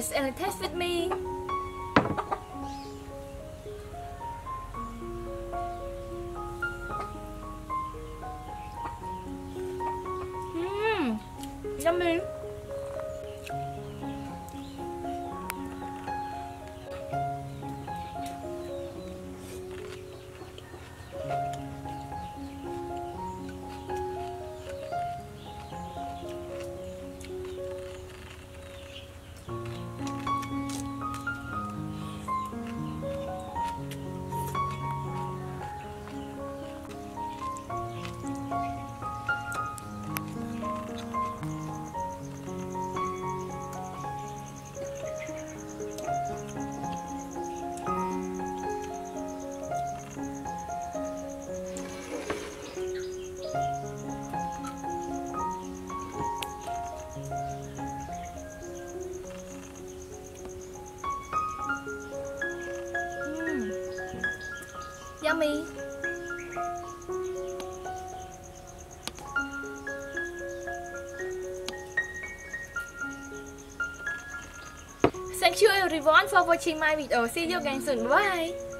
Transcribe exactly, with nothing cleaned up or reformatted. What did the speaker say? guys and taste with me. Mmm, yummy. Yummy. Thank you everyone for watching my video. See you again soon. Bye.